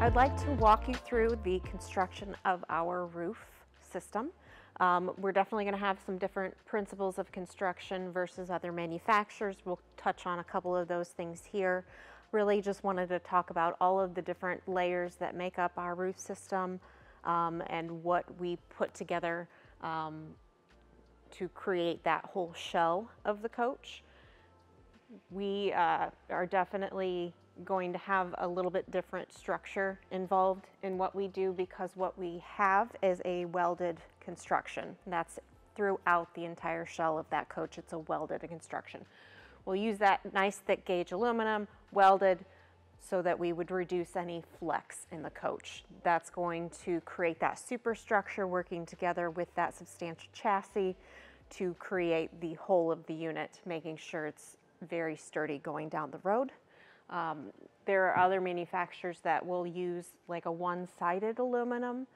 I'd like to walk you through the construction of our roof system. We're definitely going to have some different principles of construction versus other manufacturers. We'll touch on a couple of those things here. Really just wanted to talk about all of the different layers that make up our roof system and what we put together to create that whole shell of the coach. We are definitely going to have a little bit different structure involved in what we do, because what we have is a welded construction. That's throughout the entire shell of that coach. It's a welded construction. We'll use that nice thick gauge aluminum welded so that we would reduce any flex in the coach. That's going to create that superstructure working together with that substantial chassis to create the whole of the unit, making sure it's very sturdy going down the road. There are other manufacturers that will use like a one-sided aluminum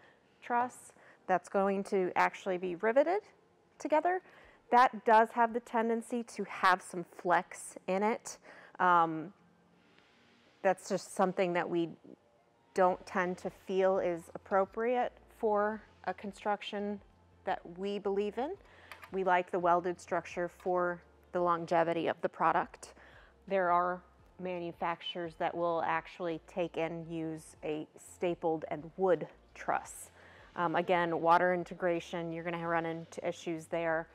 truss that's going to actually be riveted together. That does have the tendency to have some flex in it. That's just something that we don't tend to feel is appropriate for a construction that we believe in. We like the welded structure for the longevity of the product. There are manufacturers that will actually take and use a stapled and wood truss. Again, water integration, you're going to run into issues there.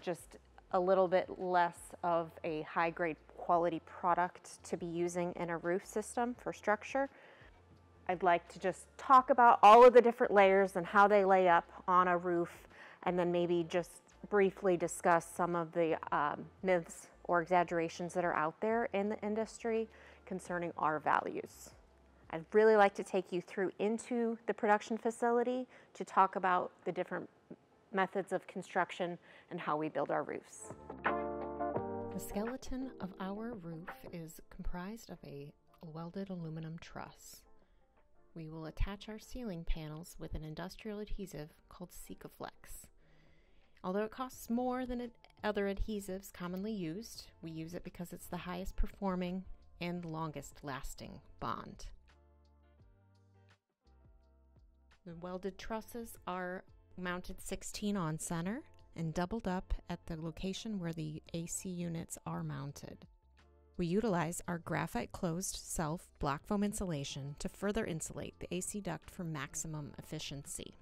Just a little bit less of a high grade quality product to be using in a roof system for structure. I'd like to just talk about all of the different layers and how they lay up on a roof, and then maybe just briefly discuss some of the myths or exaggerations that are out there in the industry concerning our values. I'd really like to take you through into the production facility to talk about the different methods of construction and how we build our roofs. The skeleton of our roof is comprised of a welded aluminum truss. We will attach our ceiling panels with an industrial adhesive called Sikaflex. Although it costs more than other adhesives commonly used, we use it because it's the highest performing and longest lasting bond. The welded trusses are mounted 16 on center and doubled up at the location where the AC units are mounted. We utilize our graphite closed self block foam insulation to further insulate the AC duct for maximum efficiency.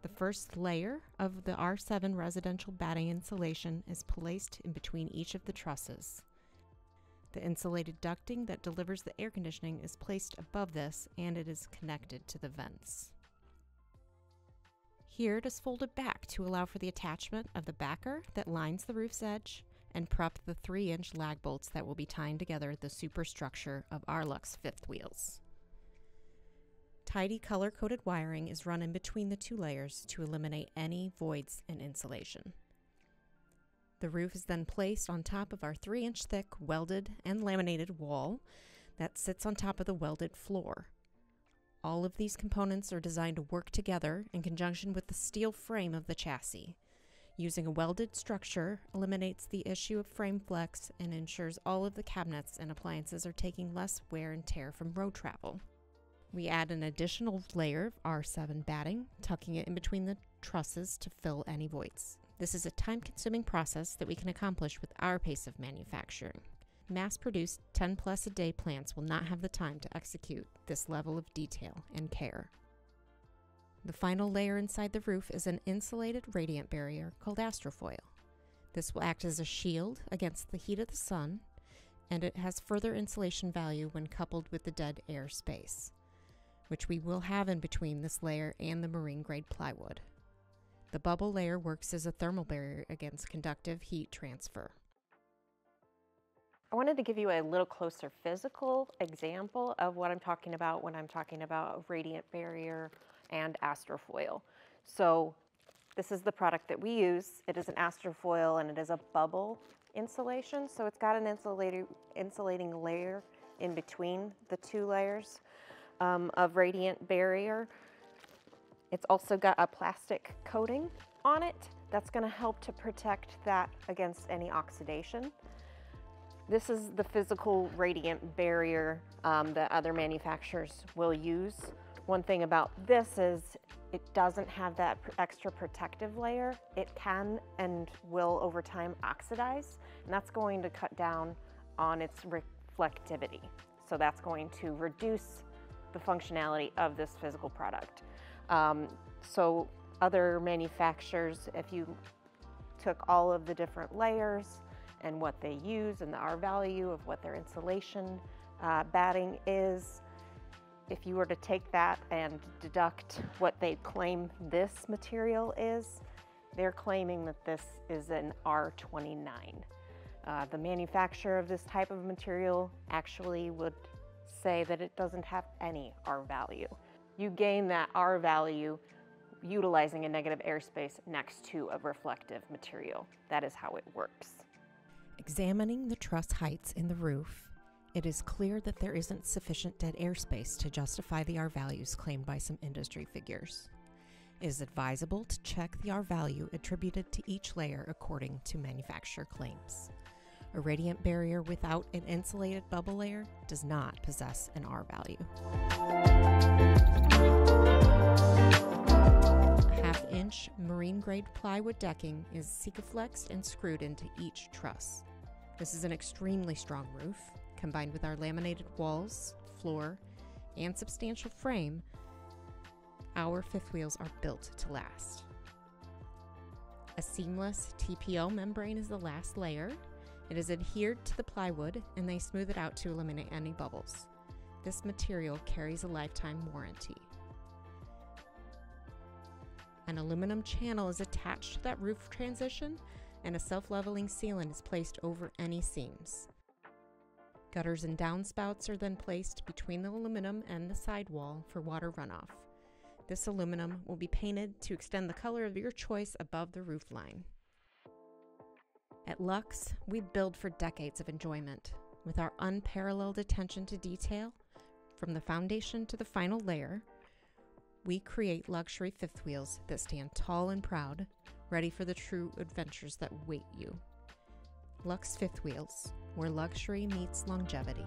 The first layer of the R7 residential batting insulation is placed in between each of the trusses. The insulated ducting that delivers the air conditioning is placed above this, and it is connected to the vents. Here it is folded back to allow for the attachment of the backer that lines the roof's edge and prep the 3-inch lag bolts that will be tying together the superstructure of our Luxe Fifth Wheels. Tidy color-coded wiring is run in between the two layers to eliminate any voids in insulation. The roof is then placed on top of our 3-inch thick welded and laminated wall that sits on top of the welded floor. All of these components are designed to work together in conjunction with the steel frame of the chassis. Using a welded structure eliminates the issue of frame flex and ensures all of the cabinets and appliances are taking less wear and tear from road travel. We add an additional layer of R7 batting, tucking it in between the trusses to fill any voids. This is a time-consuming process that we can accomplish with our pace of manufacturing. Mass-produced 10-plus-a-day plants will not have the time to execute this level of detail and care. The final layer inside the roof is an insulated radiant barrier called Astrofoil. This will act as a shield against the heat of the sun, and it has further insulation value when coupled with the dead air space, which we will have in between this layer and the marine grade plywood. The bubble layer works as a thermal barrier against conductive heat transfer. I wanted to give you a little closer physical example of what I'm talking about when I'm talking about radiant barrier and Astrofoil. So this is the product that we use. It is an Astrofoil, and it is a bubble insulation. So it's got an insulating layer in between the two layers of radiant barrier. It's also got a plastic coating on it that's going to help to protect that against any oxidation. This is the physical radiant barrier that other manufacturers will use. One thing about this is it doesn't have that extra protective layer. It can and will over time oxidize, and that's going to cut down on its reflectivity. So that's going to reduce the functionality of this physical product. So other manufacturers, if you took all of the different layers and what they use and the R value of what their insulation batting is, if you were to take that and deduct what they claim this material is, they're claiming that this is an R29. The manufacturer of this type of material actually would say that it doesn't have any R value. You gain that R value utilizing a negative airspace next to a reflective material. That is how it works. Examining the truss heights in the roof, it is clear that there isn't sufficient dead airspace to justify the R values claimed by some industry figures. It is advisable to check the R value attributed to each layer according to manufacturer claims. A radiant barrier without an insulated bubble layer does not possess an R value. A half-inch marine-grade plywood decking is Sikaflexed and screwed into each truss. This is an extremely strong roof. Combined with our laminated walls, floor, and substantial frame, our fifth wheels are built to last. A seamless TPO membrane is the last layer. It is adhered to the plywood and they smooth it out to eliminate any bubbles. This material carries a lifetime warranty. An aluminum channel is attached to that roof transition and a self-leveling sealant is placed over any seams. Gutters and downspouts are then placed between the aluminum and the sidewall for water runoff. This aluminum will be painted to extend the color of your choice above the roof line. At Luxe, we build for decades of enjoyment with our unparalleled attention to detail. From the foundation to the final layer, we create luxury fifth wheels that stand tall and proud, ready for the true adventures that await you. Luxe Fifth Wheels, where luxury meets longevity.